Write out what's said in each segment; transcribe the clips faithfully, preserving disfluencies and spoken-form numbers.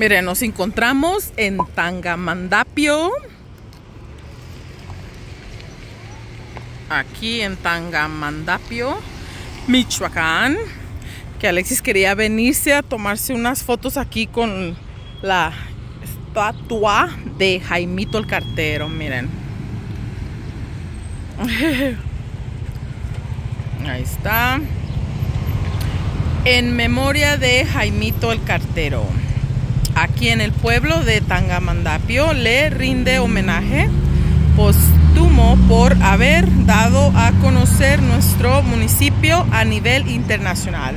Miren, nos encontramos en Tangamandapio. Aquí en Tangamandapio, Michoacán. Que Alexis quería venirse a tomarse unas fotos aquí con la estatua de Jaimito el Cartero. Miren. Ahí está. En memoria de Jaimito el Cartero. Aquí en el pueblo de Tangamandapio le rinde homenaje póstumo por haber dado a conocer nuestro municipio a nivel internacional.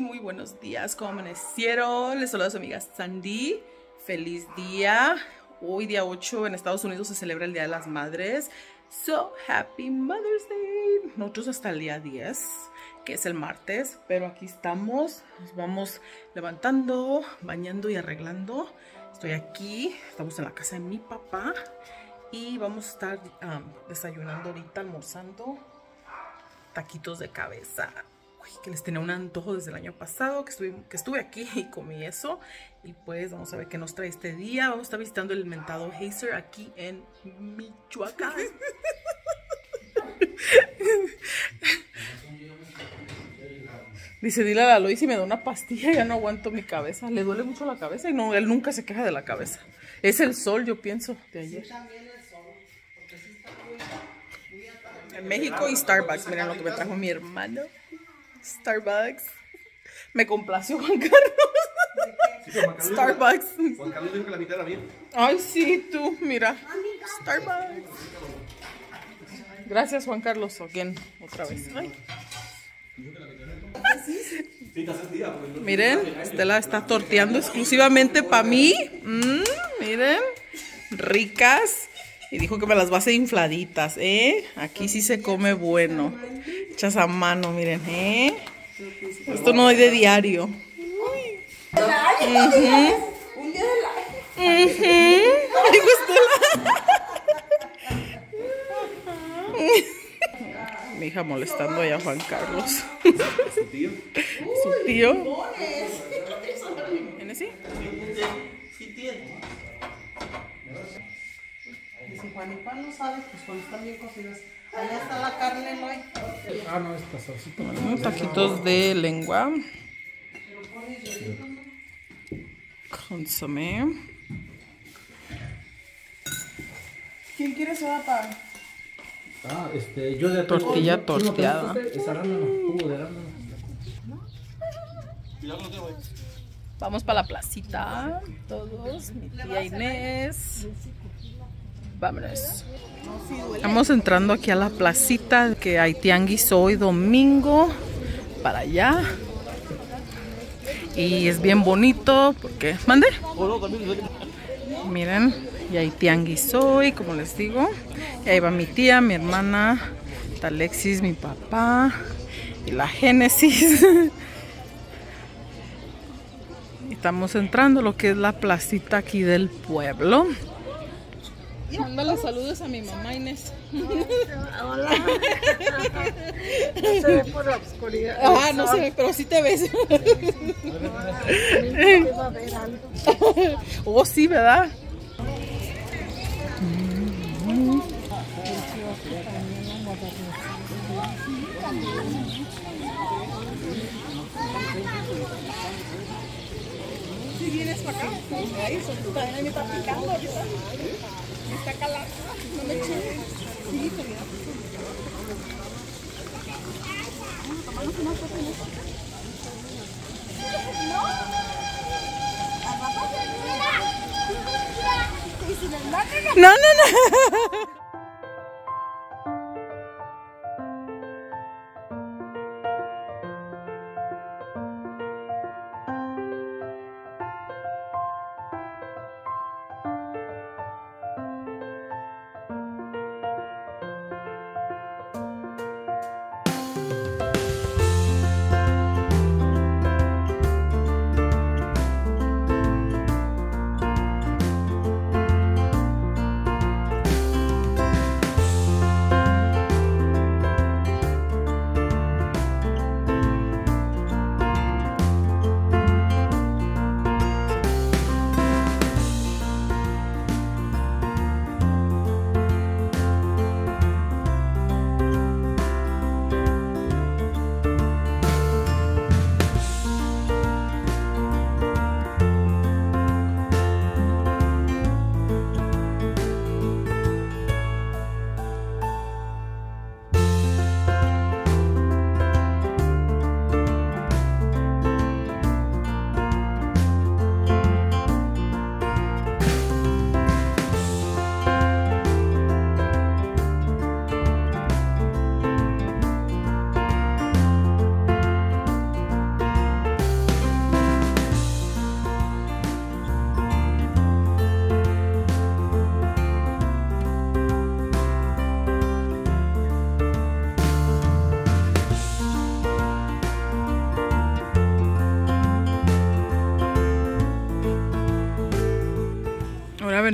Muy buenos días, ¿cómo amanecieron? Les saluda a su amiga Sandy. Feliz día. Hoy día ocho en Estados Unidos se celebra el Día de las Madres. So happy Mother's Day. Nosotros hasta el día diez, que es el martes, pero aquí estamos. Nos vamos levantando, bañando y arreglando. Estoy aquí, estamos en la casa de mi papá y vamos a estar um, desayunando ahorita, almorzando taquitos de cabeza. Que les tenía un antojo desde el año pasado que estuve, que estuve aquí y comí eso. Y pues vamos a ver qué nos trae este día. Vamos a estar visitando el mentado Hazer aquí en Michoacán. Dice, dile a la Lois y me da una pastilla, ya no aguanto mi cabeza. Le duele mucho la cabeza y no, él nunca se queja de la cabeza. Es el sol, yo pienso, de ayer. Sí, también el sol, porque sí está muy, muy atarde. En México y Starbucks, miren lo que me trajo mi hermano. Starbucks. Me complació Juan Carlos. Sí, Juan Carlos Starbucks. Juan Carlos dijo que la mitad era bien. Ay, sí, tú, mira. Starbucks. Gracias, Juan Carlos. Again, otra vez. Ay. Miren, Estela está torteando exclusivamente para mí. Mm, miren, ricas. Y dijo que me las va a hacer infladitas, ¿eh? Aquí sí se come bueno. Hechas a mano, miren, ¿eh? Esto no es de diario. Uy. Uh-huh. ¿Te gustó? Mi hija molestando allá a Juan Carlos. ¿Su tío? ¿Su tío? ¿En ese? Sí, tío. Y si Juan y Juan no sabe, pues cuando están bien cocidas. Allá está la carne, ¿no? Ah, no, esta salsita. Bueno, taquitos de lengua. Consomé. ¿Quién quiere soda para? Ah, este, yo de tortilla oh, torteada. Vamos para la placita. Todos, mi tía Inés. Vámonos. Estamos entrando aquí a la placita, que hay tianguis hoy domingo para allá. Y es bien bonito porque... ¿Mande? Miren, y hay tianguis hoy, como les digo. Y ahí va mi tía, mi hermana, Alexis, mi papá y la Génesis. Estamos entrando a lo que es la placita aquí del pueblo. Mándale saludos a mi mamá Inés. Hola. No se ve por la oscuridad. Ah, no se ve, pero sí te ves. Oh, sí, ¿verdad? Si vienes para acá, también me está picando. Me está calando. No me chingues. Sí, te mira. Tomamos una foto en eso. No. Al papá se le mira. Y si les matan. No, no, no.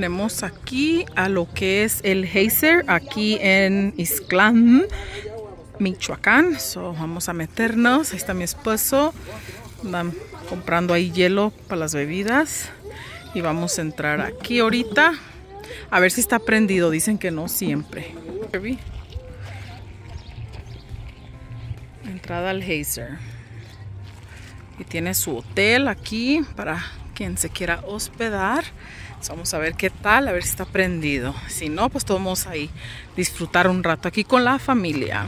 Venimos aquí a lo que es el geyser aquí en Ixtlán, Michoacán. So, vamos a meternos. Ahí está mi esposo. Van comprando ahí hielo para las bebidas. Y vamos a entrar aquí ahorita. A ver si está prendido. Dicen que no siempre. Entrada al geyser. Y tiene su hotel aquí para quien se quiera hospedar. Vamos a ver qué tal, a ver si está prendido. Si no, pues todos vamos ahí a disfrutar un rato aquí con la familia.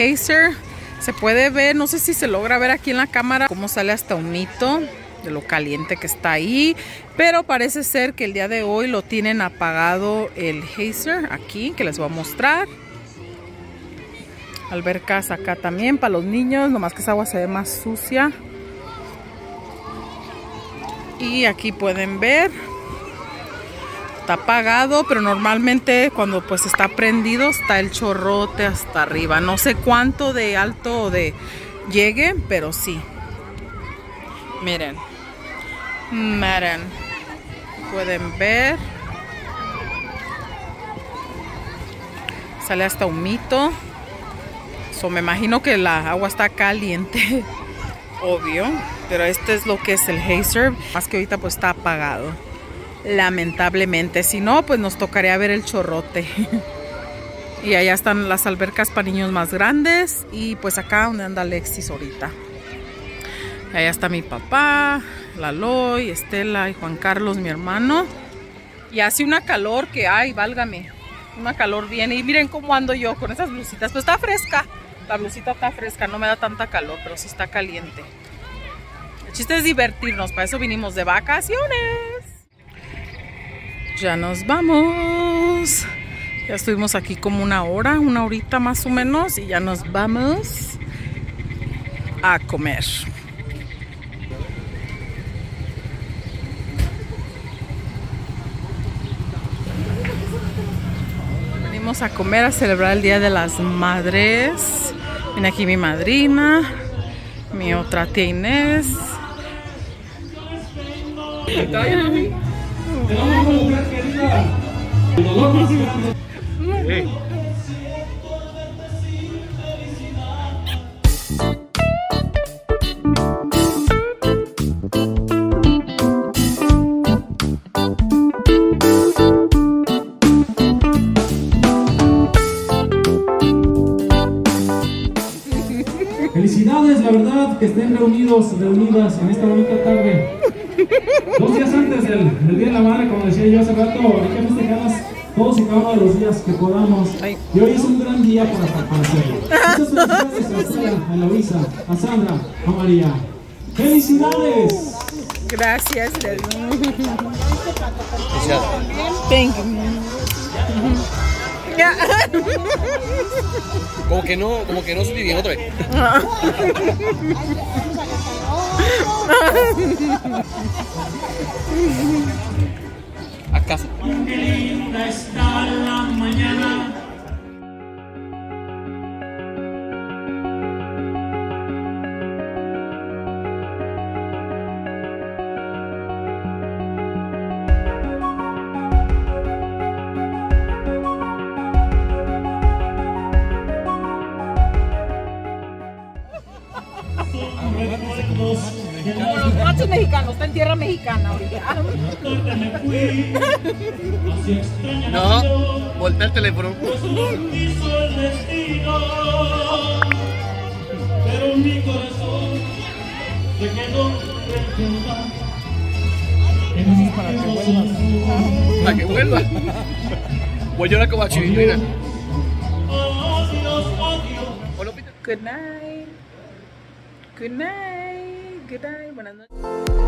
hazer. Se puede ver, no sé si se logra ver aquí en la cámara, cómo sale hasta un hito de lo caliente que está ahí. Pero parece ser que el día de hoy lo tienen apagado el hazer aquí, que les voy a mostrar. Albercas acá también para los niños, nomás que esa agua se ve más sucia. Y aquí pueden ver, está apagado, pero normalmente cuando pues está prendido está el chorrote hasta arriba. No sé cuánto de alto de llegue, pero sí. Miren, miren, pueden ver, sale hasta humito. So, me imagino que la agua está caliente, obvio, pero este es lo que es el hazer, más que ahorita pues está apagado, lamentablemente. Si no, pues nos tocaría ver el chorrote. Y allá están las albercas para niños más grandes, y pues acá donde anda Alexis ahorita. Allá está mi papá, la Loy, Estela y Juan Carlos, mi hermano. Y hace una calor que, ay, válgame, una calor viene. Y miren cómo ando yo con esas blusitas, pues está fresca. La blusita está fresca, no me da tanta calor, pero sí está caliente. El chiste es divertirnos, para eso vinimos de vacaciones. Ya nos vamos. Ya estuvimos aquí como una hora, una horita más o menos, y ya nos vamos a comer. Venimos a comer, a celebrar el Día de las Madres. Viene aquí mi madrina, mi otra tía Inés. Felicidades, la verdad, que estén reunidos, reunidas en esta bonita tarde. Dos días antes del, del Día de la Madre, como decía yo hace rato, hay que festejarlas todos y cada uno de los días que podamos. Y hoy es un gran día para hacerlo. Muchas felicidades a Sara, a Luisa, a Sandra, a María. ¡Felicidades! Gracias, Leo. Thank you. Yeah. Como que no, como que no subí bien otra vez. ¿Acaso? Qué linda está la mañana. Como los machos mexicanos, está en tierra mexicana ahorita. No, voltea el teléfono. Pero mi corazón se quedó para que vuelva. Voy a llorar como a Chivillera. Good night. Good night. Good night, buenas noches.